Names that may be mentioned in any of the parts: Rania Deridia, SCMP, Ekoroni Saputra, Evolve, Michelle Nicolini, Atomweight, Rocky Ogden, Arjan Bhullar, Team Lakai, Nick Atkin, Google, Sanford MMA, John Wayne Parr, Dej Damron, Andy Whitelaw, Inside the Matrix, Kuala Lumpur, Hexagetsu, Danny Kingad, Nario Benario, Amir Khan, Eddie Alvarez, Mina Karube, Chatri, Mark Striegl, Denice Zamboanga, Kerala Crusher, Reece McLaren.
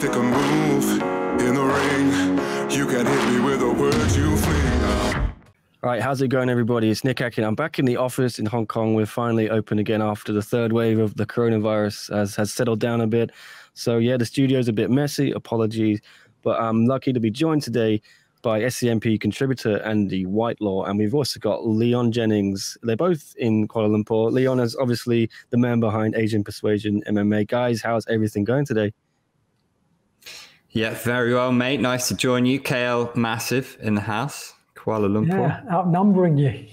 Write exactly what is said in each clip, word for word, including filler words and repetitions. Pick a move in the ring. You can hit me with a word you fling. Right, how's it going, everybody? It's Nick Atkin. I'm back in the office in Hong Kong. We're finally open again after the third wave of the coronavirus has, has settled down a bit. So, yeah, the studio's a bit messy. Apologies. But I'm lucky to be joined today by S C M P contributor Andy Whitelaw, and we've also got Leon Jennings. They're both in Kuala Lumpur. Leon is obviously the man behind Asian Persuasion M M A. Guys, how's everything going today? Yeah, very well, mate. Nice to join you. K L Massive in the house, Kuala Lumpur. Yeah, outnumbering you.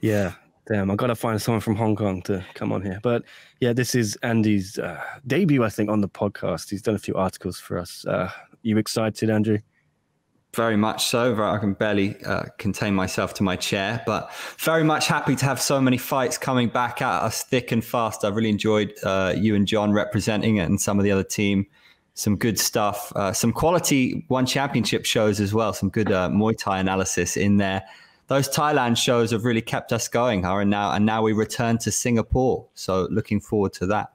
Yeah, damn. I've got to find someone from Hong Kong to come on here. But yeah, this is Andy's uh, debut, I think, on the podcast. He's done a few articles for us. Uh, you excited, Andrew? Very much so. I can barely uh, contain myself to my chair, but very much happy to have so many fights coming back at us thick and fast. I really enjoyed uh, you and John representing it and some of the other team. Some good stuff, uh, some quality One Championship shows as well. Some good uh, Muay Thai analysis in there. Those Thailand shows have really kept us going, huh? And now, and now we return to Singapore. So looking forward to that.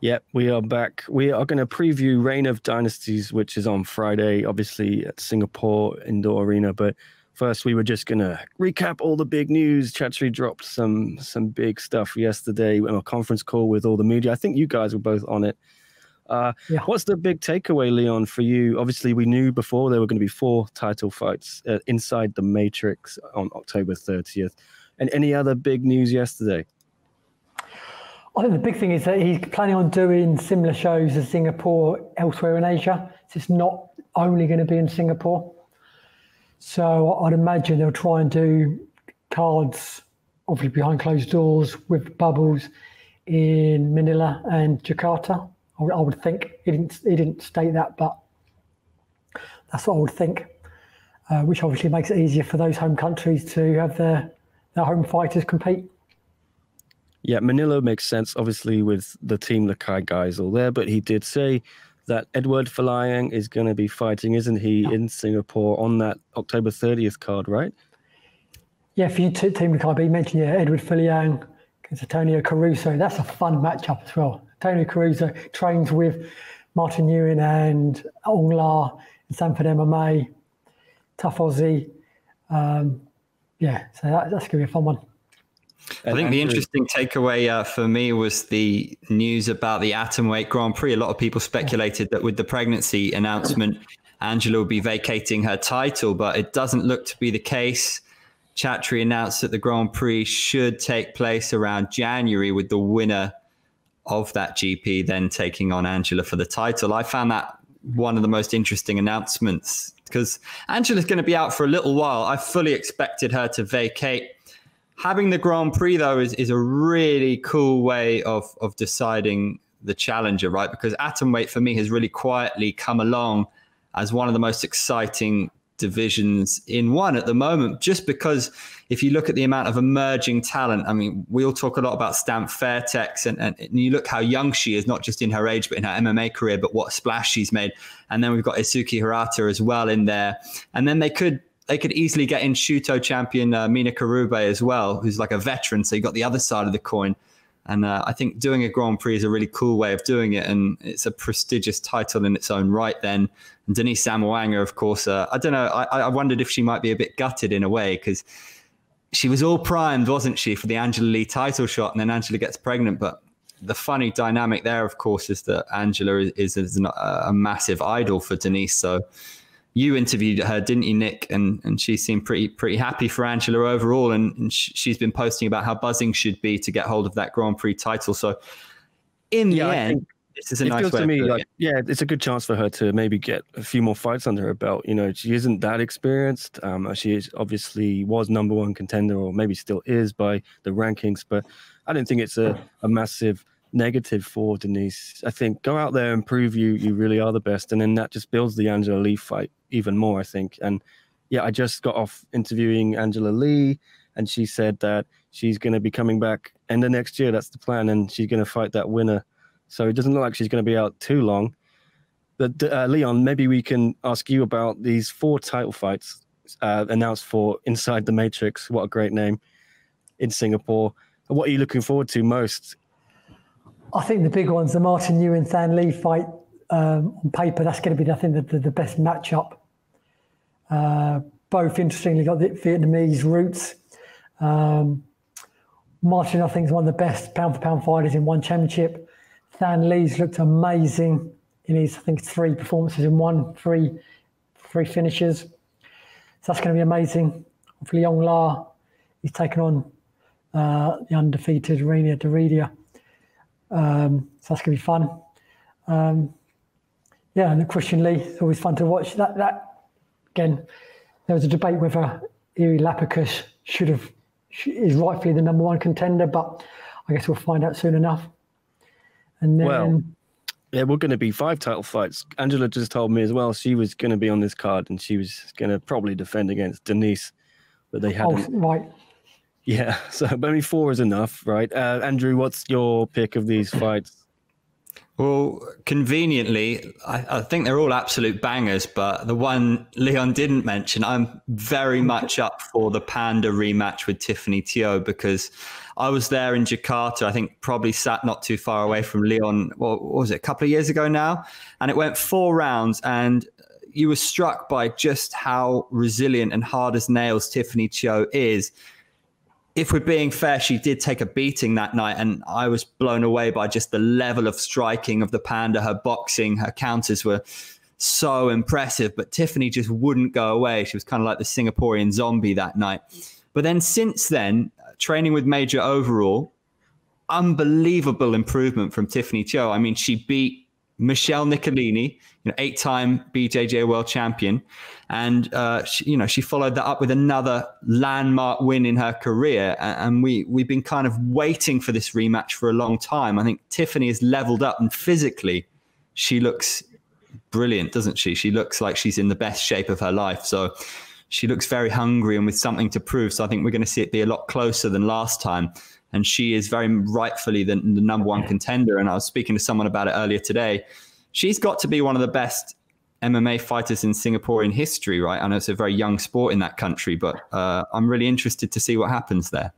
Yep, we are back. We are going to preview Reign of Dynasties, which is on Friday, obviously at Singapore Indoor Arena. But first, we were just going to recap all the big news. Chattery dropped some some big stuff yesterday on a conference call with all the media. I think you guys were both on it. Uh, yeah. What's the big takeaway, Leon, for you? Obviously, we knew before there were going to be four title fights uh, inside the Matrix on October thirtieth. And any other big news yesterday? I think the big thing is that he's planning on doing similar shows as Singapore elsewhere in Asia. So it's not only going to be in Singapore. So I'd imagine they'll try and do cards, obviously behind closed doors, with bubbles in Manila and Jakarta. I would think. He didn't, he didn't state that, but that's what I would think, uh, which obviously makes it easier for those home countries to have their, their home fighters compete. Yeah, Manila makes sense, obviously, with the Team Lakai guys all there. But he did say that Eduard Folayang is going to be fighting, isn't he, yeah. in Singapore on that October thirtieth card, right? Yeah, for you Team Lakai, but he mentioned, yeah, Eduard Folayang against Antonio Caruso. That's a fun matchup as well. Antonio Caruso trains with Martin Nguyen and Aung La in Sanford M M A. Tough Aussie. Um, yeah, so that, that's going to be a fun one. I think the interesting takeaway uh, for me was the news about the Atomweight Grand Prix. A lot of people speculated that with the pregnancy announcement, Angela will be vacating her title, but it doesn't look to be the case. Chattery announced that the Grand Prix should take place around January, with the winner of that G P then taking on Angela for the title. I found that one of the most interesting announcements, because Angela's going to be out for a little while. I fully expected her to vacate. Having the Grand Prix, though, is, is a really cool way of, of deciding the challenger, right? Because Atomweight, for me, has really quietly come along as one of the most exciting divisions in one at the moment, just because if you look at the amount of emerging talent, I mean, we all talk a lot about Stamp Fairtex, and, and, and you look how young she is, not just in her age, but in her M M A career, but what splash she's made. And then we've got Isuki Hirata as well in there. And then they could They could easily get in Shuto champion uh, Mina Karube as well, who's like a veteran. So you got the other side of the coin. And uh, I think doing a Grand Prix is a really cool way of doing it. And it's a prestigious title in its own right then. And Denice Zamboanga, of course, uh, I don't know. I, I wondered if she might be a bit gutted in a way, because she was all primed, wasn't she, for the Angela Lee title shot. And then Angela gets pregnant. But the funny dynamic there, of course, is that Angela is, is, is an, a massive idol for Denice. So you interviewed her, didn't you, Nick? And and she seemed pretty pretty happy for Angela overall. And, and sh she's been posting about how buzzing she'd be to get hold of that Grand Prix title. So in yeah, the end, this is a nice way to me, like, yeah, it's a good chance for her to maybe get a few more fights under her belt. You know, she isn't that experienced. Um, she is obviously was number one contender, or maybe still is by the rankings. But I don't think it's a, a massive negative for Denice. I think go out there and prove you you really are the best, and then that just builds the Angela Lee fight even more, I think. And yeah, I just got off interviewing Angela Lee, and she said that she's going to be coming back end of next year. That's the plan, and she's going to fight that winner. So it doesn't look like she's going to be out too long. But uh, Leon, maybe we can ask you about these four title fights uh, announced for Inside the Matrix. What a great name, in Singapore. What are you looking forward to most? I think the big one's the Martin Nguyen Thanh Le fight um, on paper, that's going to be, I think, the, the, the best matchup. Uh, both, interestingly, got the Vietnamese roots. Um, Martin, I think, is one of the best pound-for-pound fighters in One Championship. Thanh Le's looked amazing in his, I think, three performances in one, three, three finishes. So that's going to be amazing. Hopefully, Aung La is taking on uh, the undefeated Rania Deridia. Um, so that's going to be fun. Um, yeah, and Christian Lee, it's always fun to watch. That, that again, there was a debate whether Yuri Lapicus should have, is rightfully the number one contender, but I guess we'll find out soon enough. And then, well, yeah, we're going to be five title fights. Angela just told me as well she was going to be on this card, and she was going to probably defend against Denice, but they hadn't. Oh, right. Yeah, so maybe four is enough, right? Uh, Andrew, what's your pick of these fights? Well, conveniently, I, I think they're all absolute bangers, but the one Leon didn't mention, I'm very much up for the Panda rematch with Tiffany Teo, because I was there in Jakarta, I think probably sat not too far away from Leon, well, what was it, a couple of years ago now? And it went four rounds, and you were struck by just how resilient and hard as nails Tiffany Teo is. If we're being fair, she did take a beating that night, and I was blown away by just the level of striking of the Panda. Her boxing, her counters were so impressive, but Tiffany just wouldn't go away. She was kind of like the Singaporean zombie that night. But then since then, training with Major Overall, unbelievable improvement from Tiffany Teo. I mean, she beat Michelle Nicolini, you know, eight-time B J J world champion. And, uh, she, you know, she followed that up with another landmark win in her career. And we, we've been kind of waiting for this rematch for a long time. I think Tiffany has leveled up, and physically she looks brilliant, doesn't she? She looks like she's in the best shape of her life. So she looks very hungry and with something to prove. So I think we're going to see it be a lot closer than last time. And she is very rightfully the, the number one contender. And I was speaking to someone about it earlier today. She's got to be one of the best M M A fighters in Singaporean history, right? I know it's a very young sport in that country, but uh, I'm really interested to see what happens there.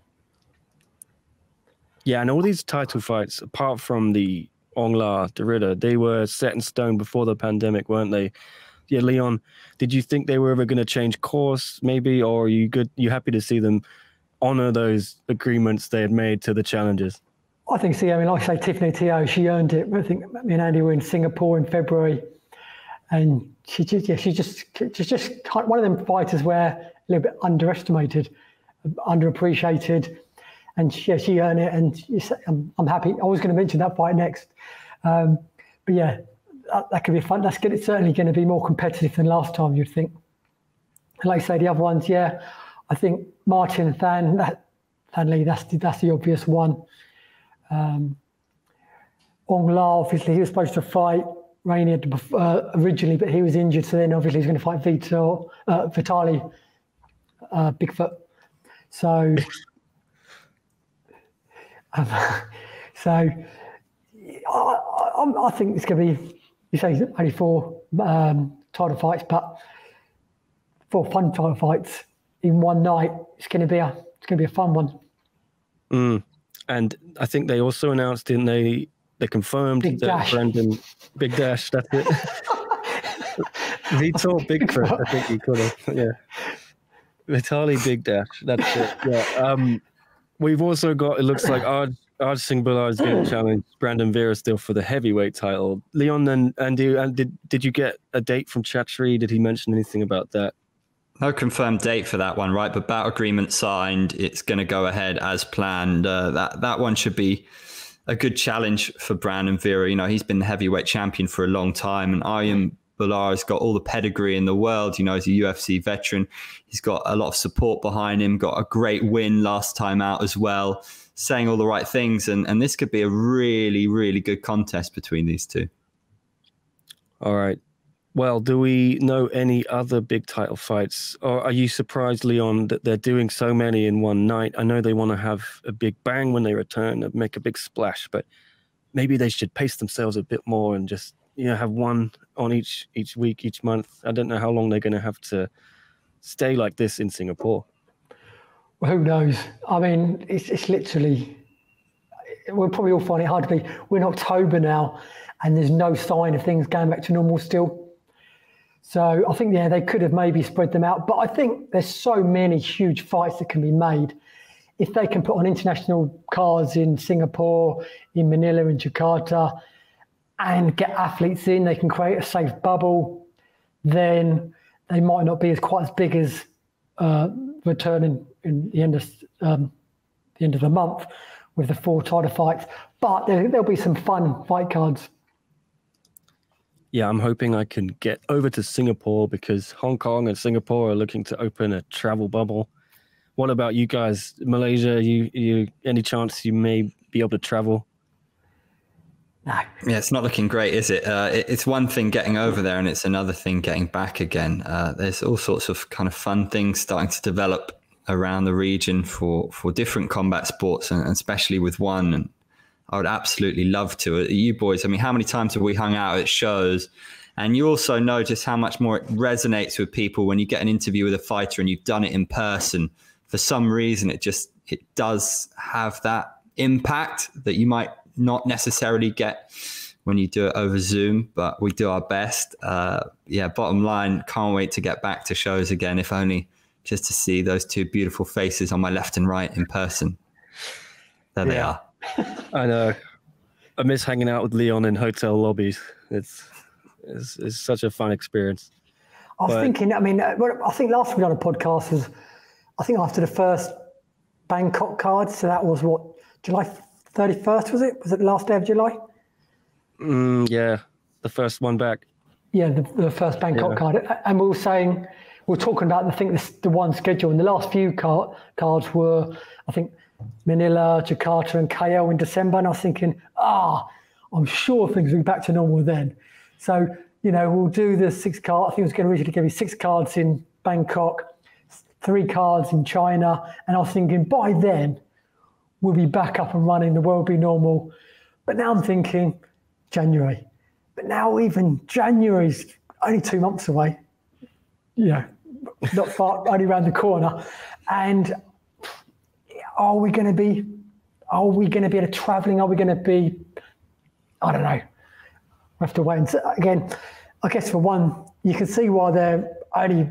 Yeah, and all these title fights, apart from the Aung La Derrida, they were set in stone before the pandemic, weren't they? Yeah, Leon, did you think they were ever going to change course, maybe? Or are you good? You happy to see them honor those agreements they had made to the challengers? I think so. I mean, like I say, Tiffany Teo, she earned it. I think me and Andy were in Singapore in February, and she just, yeah, she just, she's just one of them fighters where a little bit underestimated, underappreciated, and she, yeah, she earned it. And I'm, I'm happy. I was going to mention that fight next, um, but yeah, that, that could be fun. That's good. It's certainly going to be more competitive than last time, you'd think. And like I say, the other ones, yeah. I think Martin and Than, that, Thanh Le, that's the, that's the obvious one. Um, Aung La, obviously, he was supposed to fight Rainier uh, originally, but he was injured, so then obviously he's going to fight Vitor, uh, Vitaly uh, Bigfoot. So, um, so I, I, I think it's going to be, you say, only four um, title fights, but four fun title fights in one night. It's going to be a, it's going to be a fun one. Mm. And I think they also announced, didn't they, they confirmed Big that Dash. Brandon Bigdash, that's it. Vitor Bigfoot, I think you call it. Yeah. Vitaly Bigdash, that's it. Yeah. Um, we've also got, it looks like Arj, Arjan Bhullar is going to challenge Brandon Vera still for the heavyweight title. Leon, and Andy, and did, did you get a date from Chatri? Did he mention anything about that? No confirmed date for that one, right? But bout agreement signed. It's going to go ahead as planned. Uh, that that one should be a good challenge for Brandon Vera. You know, he's been the heavyweight champion for a long time, and Arjan Bhullar has got all the pedigree in the world. You know, he's a U F C veteran. He's got a lot of support behind him. Got a great win last time out as well. Saying all the right things, and and this could be a really really good contest between these two. All right. Well, do we know any other big title fights? Or are you surprised, Leon, that they're doing so many in one night? I know they want to have a big bang when they return and make a big splash, but maybe they should pace themselves a bit more and just, you know, have one on each each week, each month. I don't know how long they're going to have to stay like this in Singapore. Well, who knows? I mean, it's, it's literally, we'll probably all find it hard to be, we're in October now, and there's no sign of things going back to normal still. So I think, yeah, they could have maybe spread them out. But I think there's so many huge fights that can be made. If they can put on international cards in Singapore, in Manila, in Jakarta, and get athletes in, they can create a safe bubble, then they might not be as quite as big as uh, returning in the end of um, the end of the month with the four title fights. But there, there'll be some fun fight cards. Yeah, I'm hoping I can get over to Singapore because Hong Kong and Singapore are looking to open a travel bubble. What about you guys, Malaysia? You, you, any chance you may be able to travel? No. Yeah, it's not looking great, is it? Uh, it it's one thing getting over there, and it's another thing getting back again. Uh, there's all sorts of kind of fun things starting to develop around the region for for different combat sports, and especially with one. And I would absolutely love to. You boys, I mean, how many times have we hung out at shows? And you also know just how much more it resonates with people when you get an interview with a fighter and you've done it in person. For some reason, it just it does have that impact that you might not necessarily get when you do it over Zoom, but we do our best. Uh, yeah, bottom line, can't wait to get back to shows again, if only just to see those two beautiful faces on my left and right in person. There they are. I know. I miss hanging out with Leon in hotel lobbies. It's it's, it's such a fun experience. I was but, thinking, I mean, I think last time we done a podcast was, I think after the first Bangkok card, so that was what, July thirty-first, was it? Was it the last day of July? Mm, yeah, the first one back. Yeah, the, the first Bangkok yeah. card. And we were saying, we were talking about the thing, the, the one schedule, and the last few card, cards were, I think, Manila, Jakarta and K L in December, and I was thinking, ah, I'm sure things will be back to normal then. So, you know, we'll do the six cards. I think it was going to originally give me six cards in Bangkok, three cards in China, and I was thinking by then we'll be back up and running, the world will be normal. But now I'm thinking January. But now even January's only two months away, you know, not far, only around the corner. And Are we going to be, are we going to be traveling? Are we going to be, I don't know. We'll have to wait. And so, again, I guess for one, you can see why they're only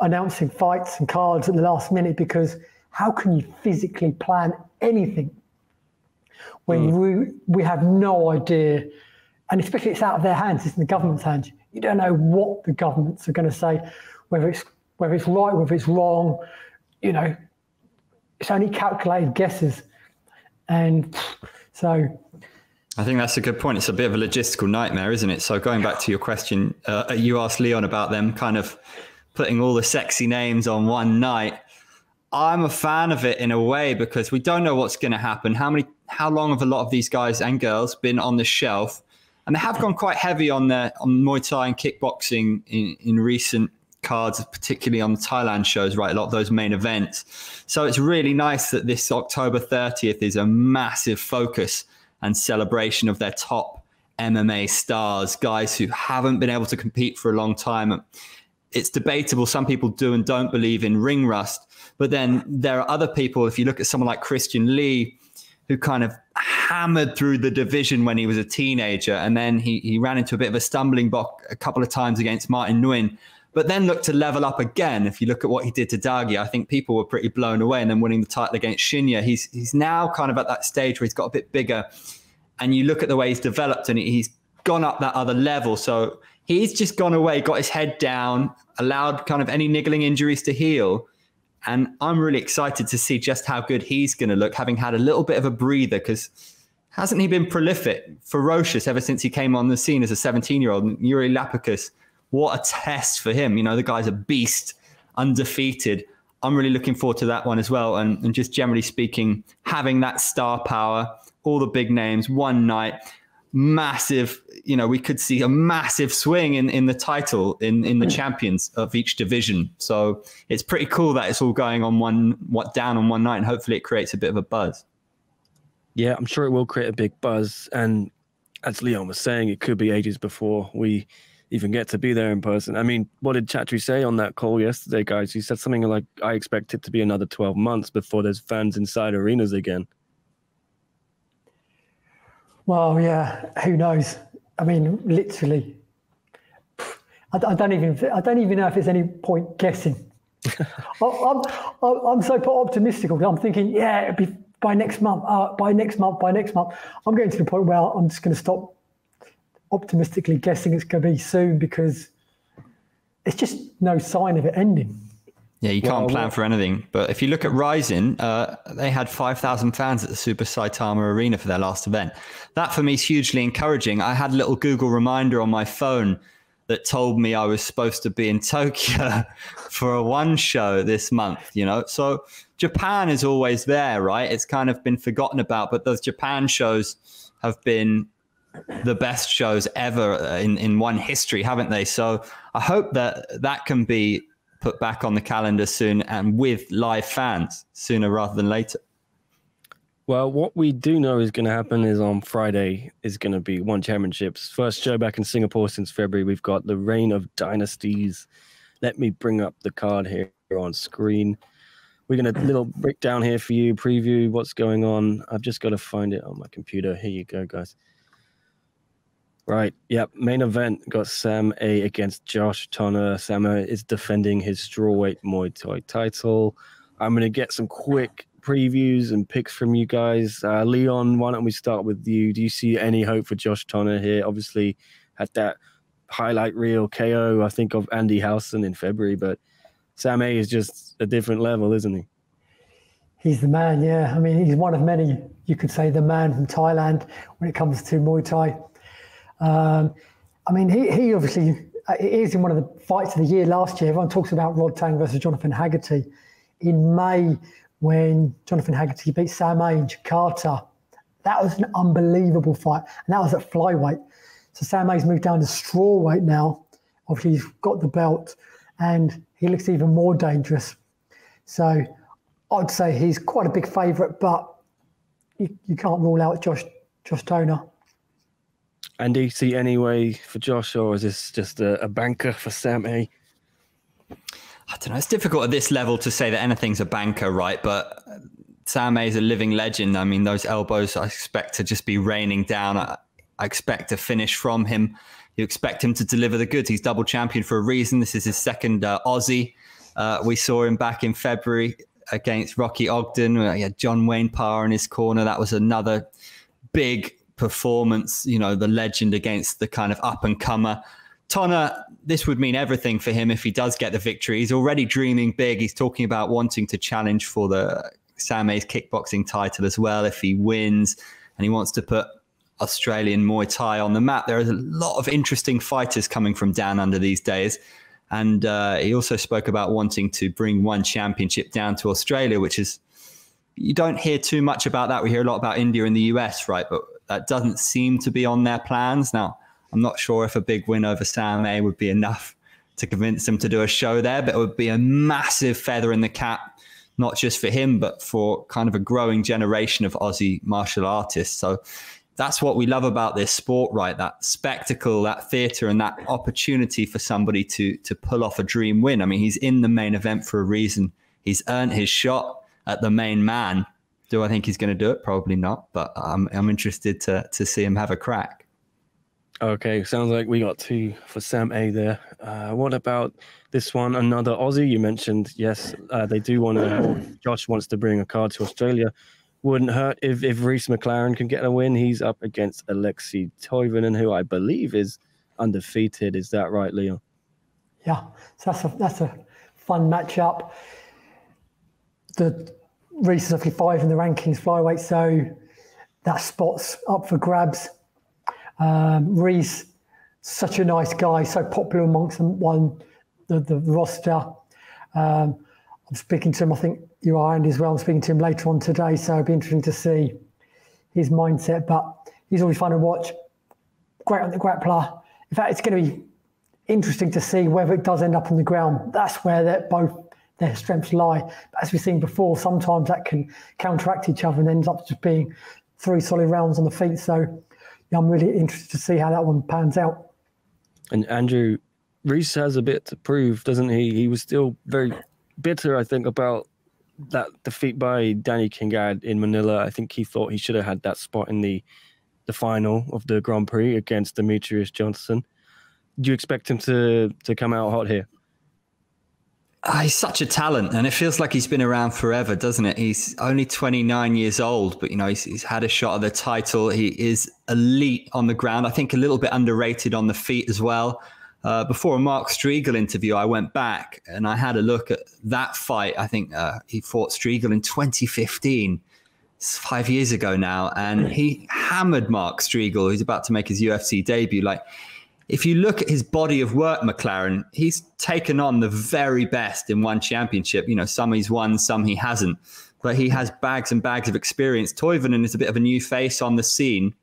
announcing fights and cards at the last minute, because how can you physically plan anything when mm. we, we have no idea, and especially it's out of their hands, it's in the government's hands. You don't know what the governments are going to say, whether it's, whether it's right, whether it's wrong, you know. It's only calculated guesses. And so I think that's a good point. It's a bit of a logistical nightmare, isn't it? So going back to your question, uh, you asked Leon about them kind of putting all the sexy names on one night. I'm a fan of it in a way because we don't know what's going to happen. How many, how long have a lot of these guys and girls been on the shelf? And they have gone quite heavy on their on Muay Thai and kickboxing in, in recent cards, particularly on the Thailand shows, right? A lot of those main events. So it's really nice that this October thirtieth is a massive focus and celebration of their top M M A stars, guys who haven't been able to compete for a long time. It's debatable. Some people do and don't believe in ring rust, but then there are other people. If you look at someone like Christian Lee, who kind of hammered through the division when he was a teenager, and then he, he ran into a bit of a stumbling block a couple of times against Martin Nguyen, but then look to level up again. If you look at what he did to Dagi, I think people were pretty blown away. And then winning the title against Shinya, he's he's now kind of at that stage where he's got a bit bigger. And you look at the way he's developed and he's gone up that other level. So he's just gone away, got his head down, allowed kind of any niggling injuries to heal. And I'm really excited to see just how good he's going to look, having had a little bit of a breather, because hasn't he been prolific, ferocious ever since he came on the scene as a seventeen-year-old? Yuri Lapicus, what a test for him. You know, the guy's a beast, undefeated. I'm really looking forward to that one as well. And, and just generally speaking, having that star power, all the big names, one night, massive, you know, we could see a massive swing in, in the title, in, in the champions of each division. So it's pretty cool that it's all going on one, what down on one night, and hopefully it creates a bit of a buzz. Yeah, I'm sure it will create a big buzz. And as Leon was saying, it could be ages before we even get to be there in person. I mean, what did Chatri say on that call yesterday, guys? He said something like, I expect it to be another twelve months before there's fans inside arenas again. Well, yeah, who knows? I mean, literally, I, I don't even I don't even know if there's any point guessing. I, I'm I'm so optimistic. I'm thinking, yeah, it'll be by next month. Uh, by next month. By next month. I'm getting to the point where I'm just going to stop optimistically guessing it's going to be soon, because it's just no sign of it ending. Yeah, you can't well, plan well. for anything. But if you look at Rising, uh, they had five thousand fans at the Super Saitama Arena for their last event. That for me is hugely encouraging. I had a little Google reminder on my phone that told me I was supposed to be in Tokyo for a one show this month, you know. So Japan is always there, right? It's kind of been forgotten about, but those Japan shows have been the best shows ever in, in one history, haven't they? So I hope that that can be put back on the calendar soon, and with live fans sooner rather than later. Well, what we do know is going to happen is on Friday is going to be One Championship's first show back in Singapore since February. We've got the Reign of Dynasties. Let me bring up the card here on screen. We're going to little breakdown here for you, preview what's going on. I've just got to find it on my computer. Here you go, guys. Right, yep. Main event got Sam-A against Josh Tonna. Sam-A is defending his strawweight Muay Thai title. I'm going to get some quick previews and picks from you guys. Uh, Leon, why don't we start with you? Do you see any hope for Josh Tonna here? Obviously, had that highlight reel K O, I think, of Andy Housen in February, but Sam-A is just a different level, isn't he? He's the man, yeah. I mean, he's one of many. You could say the man from Thailand when it comes to Muay Thai. Um, I mean, he, he obviously uh, is in one of the fights of the year last year. Everyone talks about Rod Tang versus Jonathan Haggerty in May, when Jonathan Haggerty beat Sam-A in Jakarta. That was an unbelievable fight, and that was at flyweight. So Sam-A's moved down to strawweight now. Obviously, he's got the belt, and he looks even more dangerous. So I'd say he's quite a big favourite, but you, you can't rule out Josh Josh Tonna. And do you see any way for Josh, or is this just a, a banker for Sam-A? I don't know. It's difficult at this level to say that anything's a banker, right? But Sam-A is a living legend. I mean, those elbows I expect to just be raining down. I, I expect a finish from him. You expect him to deliver the goods. He's double champion for a reason. This is his second uh, Aussie. Uh, we saw him back in February against Rocky Ogden. He had John Wayne Parr in his corner. That was another big performance, you know, the legend against the kind of up-and-comer. Tonna, this would mean everything for him if he does get the victory. He's already dreaming big. He's talking about wanting to challenge for the Sam-A's kickboxing title as well if he wins, and he wants to put Australian Muay Thai on the map. There is a lot of interesting fighters coming from down under these days, and uh, he also spoke about wanting to bring One Championship down to Australia, which is, you don't hear too much about that. We hear a lot about India and the U S, right? But that doesn't seem to be on their plans. Now, I'm not sure if a big win over Sam-A would be enough to convince them to do a show there, but it would be a massive feather in the cap, not just for him, but for kind of a growing generation of Aussie martial artists. So that's what we love about this sport, right? That spectacle, that theatre, and that opportunity for somebody to, to pull off a dream win. I mean, he's in the main event for a reason. He's earned his shot at the main man. Do I think he's going to do it? Probably not, but I'm, I'm interested to, to see him have a crack. Okay, sounds like we got two for Sam-A there. Uh, what about this one? Another Aussie you mentioned. Yes, uh, they do want to. Josh wants to bring a card to Australia. Wouldn't hurt if, if Reece McLaren can get a win. He's up against Alexei Toivanen, who I believe is undefeated. Is that right, Leon? Yeah, so that's a, that's a fun matchup. The Reece is obviously five in the rankings flyweight, so that spot's up for grabs. Um, Reece, such a nice guy, so popular amongst them, one, the, the roster. Um, I'm speaking to him, I think you are, Andy, as well. I'm speaking to him later on today, so it'll be interesting to see his mindset. But he's always fun to watch. Great on the grappler. In fact, it's going to be interesting to see whether it does end up on the ground. That's where they're both. Their strengths lie. But as we've seen before, sometimes that can counteract each other and ends up just being three solid rounds on the feet. So yeah, I'm really interested to see how that one pans out. And Andrew, Reece has a bit to prove, doesn't he? He was still very bitter, I think, about that defeat by Danny Kingad in Manila. I think he thought he should have had that spot in the the final of the Grand Prix against Demetrius Johnson. Do you expect him to to come out hot here? Uh, he's such a talent, and it feels like he's been around forever, doesn't it? He's only twenty-nine years old, but you know, he's, he's had a shot at the title. He is elite on the ground. I think a little bit underrated on the feet as well. Uh, before a Mark Striegl interview, I went back and I had a look at that fight. I think uh, he fought Striegl in twenty fifteen. It's five years ago now. And he hammered Mark Striegl, who's about to make his U F C debut. Like, if you look at his body of work, McLaren, he's taken on the very best in One Championship. You know, some he's won, some he hasn't. But he has bags and bags of experience. Toivanen is a bit of a new face on the scene.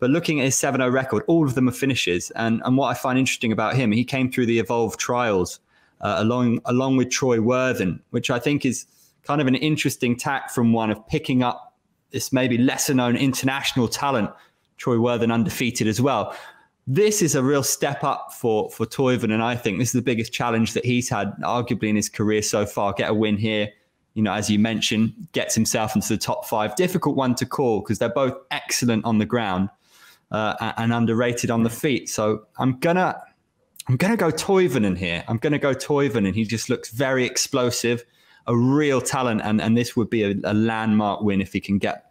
But looking at his seven oh record, all of them are finishes. And, and what I find interesting about him, he came through the Evolve trials uh, along, along with Troy Worthen, which I think is kind of an interesting tack from one of picking up this maybe lesser-known international talent. Troy Worthen undefeated as well. This is a real step up for, for Toivanen, and I think this is the biggest challenge that he's had arguably in his career so far. Get a win here, you know, as you mentioned, gets himself into the top five. Difficult one to call because they're both excellent on the ground uh, and underrated on the feet. So I'm gonna, I'm gonna go Toivanen here. I'm gonna go Toivanen. He just looks very explosive, a real talent, and and this would be a, a landmark win if he can get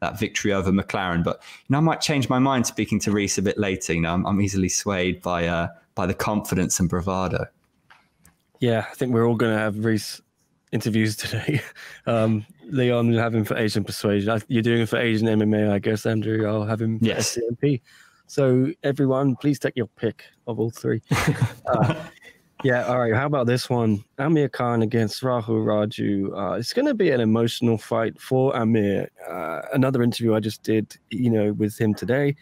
that victory over McLaren. But you know, I might change my mind speaking to Reese a bit later. You know, I'm, I'm easily swayed by uh, by the confidence and bravado. Yeah, I think we're all going to have Reese interviews today. um, Leon, have him for Asian Persuasion. I, you're doing it for Asian M M A, I guess, Andrew. I'll have him for yes. S C M P. So everyone, please take your pick of all three. uh, yeah, all right. How about this one? Amir Khan against Rahul Raju. Uh, it's going to be an emotional fight for Amir. Uh, another interview I just did, you know, with him today.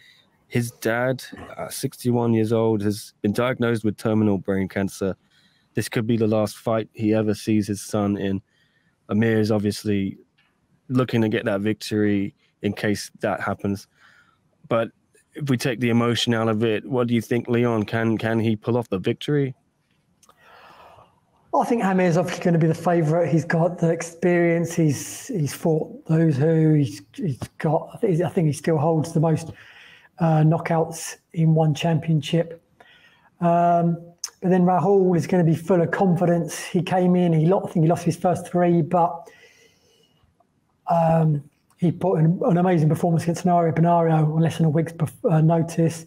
His dad, uh, sixty-one years old, has been diagnosed with terminal brain cancer. This could be the last fight he ever sees his son in. Amir is obviously looking to get that victory in case that happens. But if we take the emotion out of it, what do you think, Leon? Can, can he pull off the victory? I think Amir is obviously going to be the favourite. He's got the experience. He's he's fought those who he's, he's got. I think he still holds the most uh, knockouts in One Championship. Um, but then Rahul is going to be full of confidence. He came in. He lost, I think he lost his first three, but um, he put in an amazing performance against Nario Benario on less than a week's uh, notice.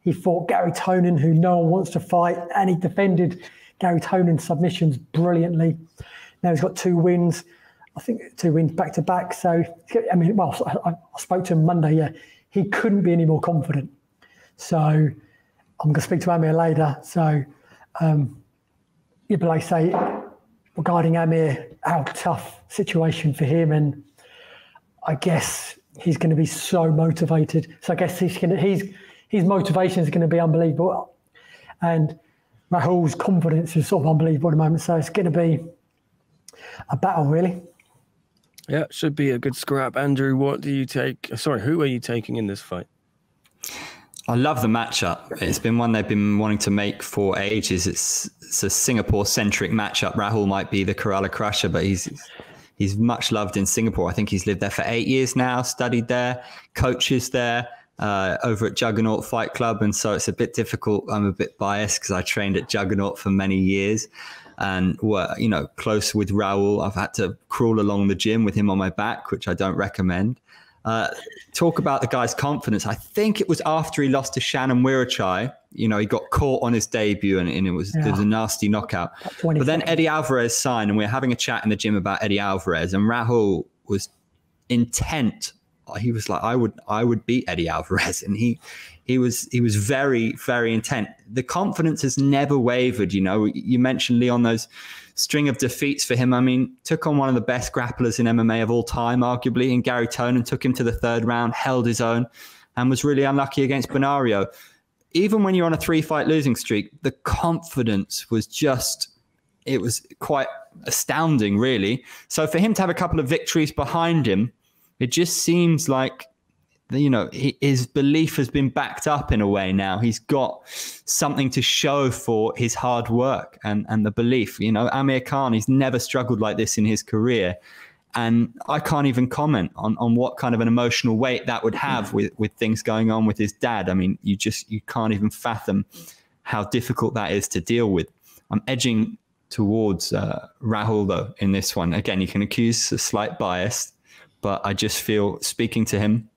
He fought Gary Tonon, who no one wants to fight, and he defended Gary Tonon submissions brilliantly. Now he's got two wins, I think two wins back to back. So, I mean, well, I, I spoke to him Monday, yeah. He couldn't be any more confident. So I'm going to speak to Amir later. So, um, yeah, but like I say, regarding Amir, how tough situation for him. And I guess he's going to be so motivated. So I guess he's going to, he's, his motivation is going to be unbelievable. And Rahul's confidence is sort of unbelievable at the moment, so it's going to be a battle, really. Yeah, it should be a good scrap. Andrew, what do you take? Sorry, who are you taking in this fight? I love the matchup. It's been one they've been wanting to make for ages. It's, it's a Singapore-centric matchup. Rahul might be the Kerala crusher, but he's he's much loved in Singapore. I think he's lived there for eight years now, studied there, coaches there. Uh, over at Juggernaut Fight Club, and so it's a bit difficult. I'm a bit biased because I trained at Juggernaut for many years and were, you know, close with Rahul. I've had to crawl along the gym with him on my back, which I don't recommend. Uh, talk about the guy's confidence. I think it was after he lost to Shannon Wirachai. You know, he got caught on his debut and, and it was, yeah. It was a nasty knockout. But then Eddie Alvarez signed, and we were having a chat in the gym about Eddie Alvarez, and Rahul was intent. He was like, I would, I would beat Eddie Alvarez, and he, he was, he was very, very intent. The confidence has never wavered. You know, you mentioned Leon, those string of defeats for him. I mean, took on one of the best grapplers in M M A of all time, arguably, in Gary Tonon, took him to the third round, held his own, and was really unlucky against Benario. Even when you're on a three-fight losing streak, the confidence was just, it was quite astounding, really. So for him to have a couple of victories behind him, it just seems like, you know, his belief has been backed up in a way now. He's got something to show for his hard work and, and the belief. You know, Amir Khan, he's never struggled like this in his career. And I can't even comment on, on what kind of an emotional weight that would have with, with things going on with his dad. I mean, you just, you can't even fathom how difficult that is to deal with. I'm edging towards uh, Rahul, though, in this one. Again, you can accuse a slight bias, but I just feel speaking to him,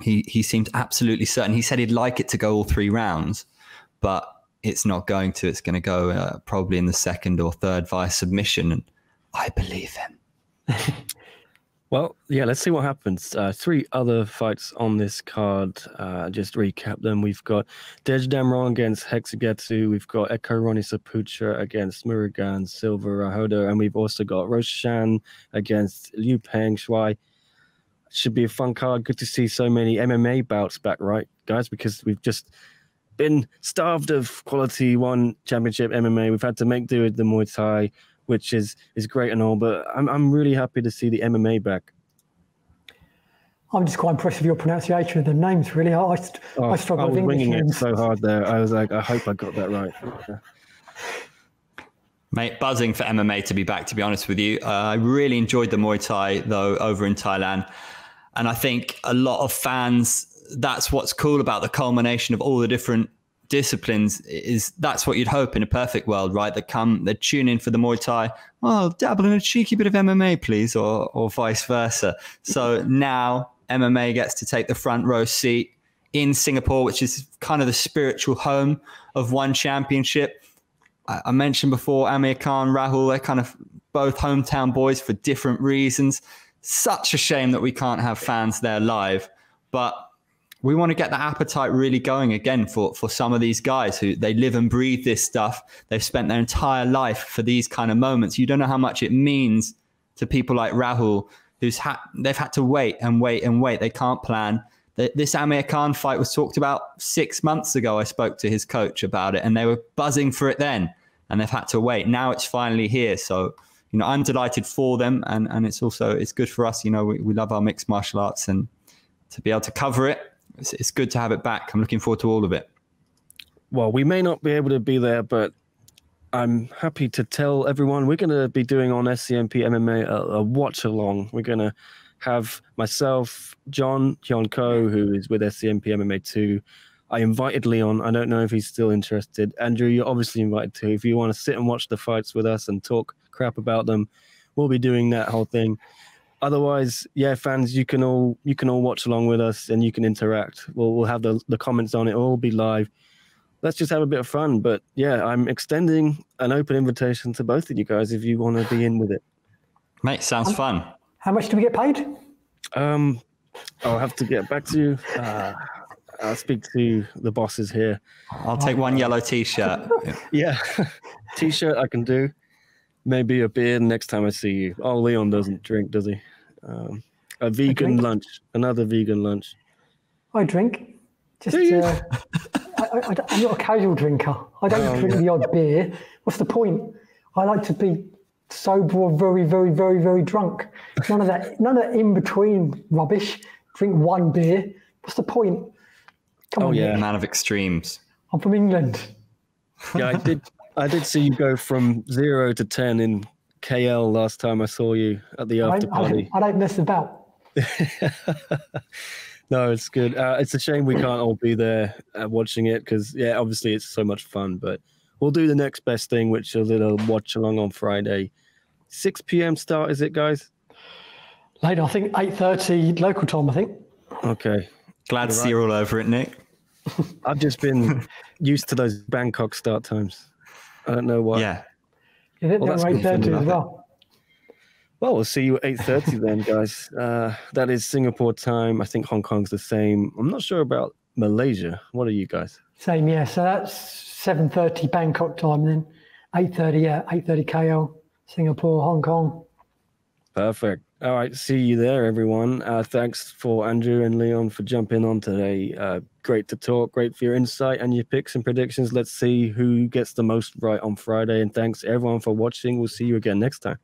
he, he seemed absolutely certain. He said he'd like it to go all three rounds, but it's not going to. It's going to go uh, probably in the second or third via submission. And I believe him. Well, yeah, let's see what happens. Uh, three other fights on this card. Uh, just recap them. We've got Dej Damron against Hexagetsu. We've got Ekoroni Saputra against Murugan Silva Rahodo. And we've also got Roshan against Liu Peng Shuai. Should be a fun card. Good to see so many M M A bouts back, right, guys? Because we've just been starved of quality One Championship M M A. We've had to make do with the Muay Thai, which is is great and all, but I'm I'm really happy to see the M M A back. I'm just quite impressed with your pronunciation of the names. Really, I I, oh, I struggle with English names. I was winging it so hard there. I was like, I hope I got that right. Mate, buzzing for M M A to be back. To be honest with you, uh, I really enjoyed the Muay Thai though over in Thailand, and I think a lot of fans. That's what's cool about the culmination of all the different disciplines is that's what you'd hope in a perfect world, right? They come, they tune in for the Muay Thai. Oh, dabble in a cheeky bit of M M A, please, or or vice versa. So now M M A gets to take the front row seat in Singapore, which is kind of the spiritual home of One Championship. I, I mentioned before, Amir Khan, Rahul, they're kind of both hometown boys for different reasons. Such a shame that we can't have fans there live, but we want to get the appetite really going again for, for some of these guys who they live and breathe this stuff. They've spent their entire life for these kind of moments. You don't know how much it means to people like Rahul, who's ha they've had to wait and wait and wait. They can't plan. The, this Amir Khan fight was talked about six months ago. I spoke to his coach about it and they were buzzing for it then and they've had to wait. Now it's finally here. So, you know, I'm delighted for them and, and it's also, it's good for us. You know, we, we love our mixed martial arts and to be able to cover it. It's good to have it back. I'm looking forward to all of it. Well, we may not be able to be there, but I'm happy to tell everyone we're going to be doing on S C M P M M A a, a watch along. We're going to have myself, John Hyun Ko, who is with S C M P M M A two. I invited Leon. I don't know if he's still interested. Andrew, you're obviously invited too. If you want to sit and watch the fights with us and talk crap about them, we'll be doing that whole thing. Otherwise, yeah, fans, you can all you can all watch along with us and you can interact. We'll we'll have the, the comments on it. It'll all be live. Let's just have a bit of fun. But yeah, I'm extending an open invitation to both of you guys if you want to be in with it. Mate, sounds um, fun. How much do we get paid? Um, I'll have to get back to you. Uh, I'll speak to the bosses here. I'll take one yellow T-shirt. Yeah, T-shirt I can do. Maybe a beer next time I see you. Oh, Leon doesn't drink, does he? Um, a vegan lunch. Another vegan lunch. I drink. Just, uh, I, I, I'm not a casual drinker. I don't oh, drink yeah. the odd beer. What's the point? I like to be sober or very, very, very, very drunk. None of that, none of that in-between rubbish. Drink one beer. What's the point? Come oh, on, yeah. Man of extremes. I'm from England. Yeah, I did... I did see you go from zero to ten in K L last time I saw you at the after party. I, I, I don't mess about. No, it's good. Uh, it's a shame we can't all be there uh, watching it because, yeah, obviously it's so much fun. But we'll do the next best thing, which is a little watch along on Friday. six p m start, is it, guys? Later, I think eight thirty local time, I think. Okay. Glad to see you're all over it, Nick. I've just been used to those Bangkok start times. I don't know why. Yeah. Yeah, well, that's eight thirty as well. Well, we'll see you at eight thirty then, guys. Uh, that is Singapore time. I think Hong Kong's the same. I'm not sure about Malaysia. What are you guys? Same, yeah. So that's seven thirty Bangkok time then. eight thirty, yeah. eight thirty K L, Singapore, Hong Kong. Perfect. All right. See you there, everyone. Uh, thanks for Andrew and Leon for jumping on today. Uh, great to talk. Great for your insight and your picks and predictions. Let's see who gets the most right on Friday. And thanks, everyone, for watching. We'll see you again next time.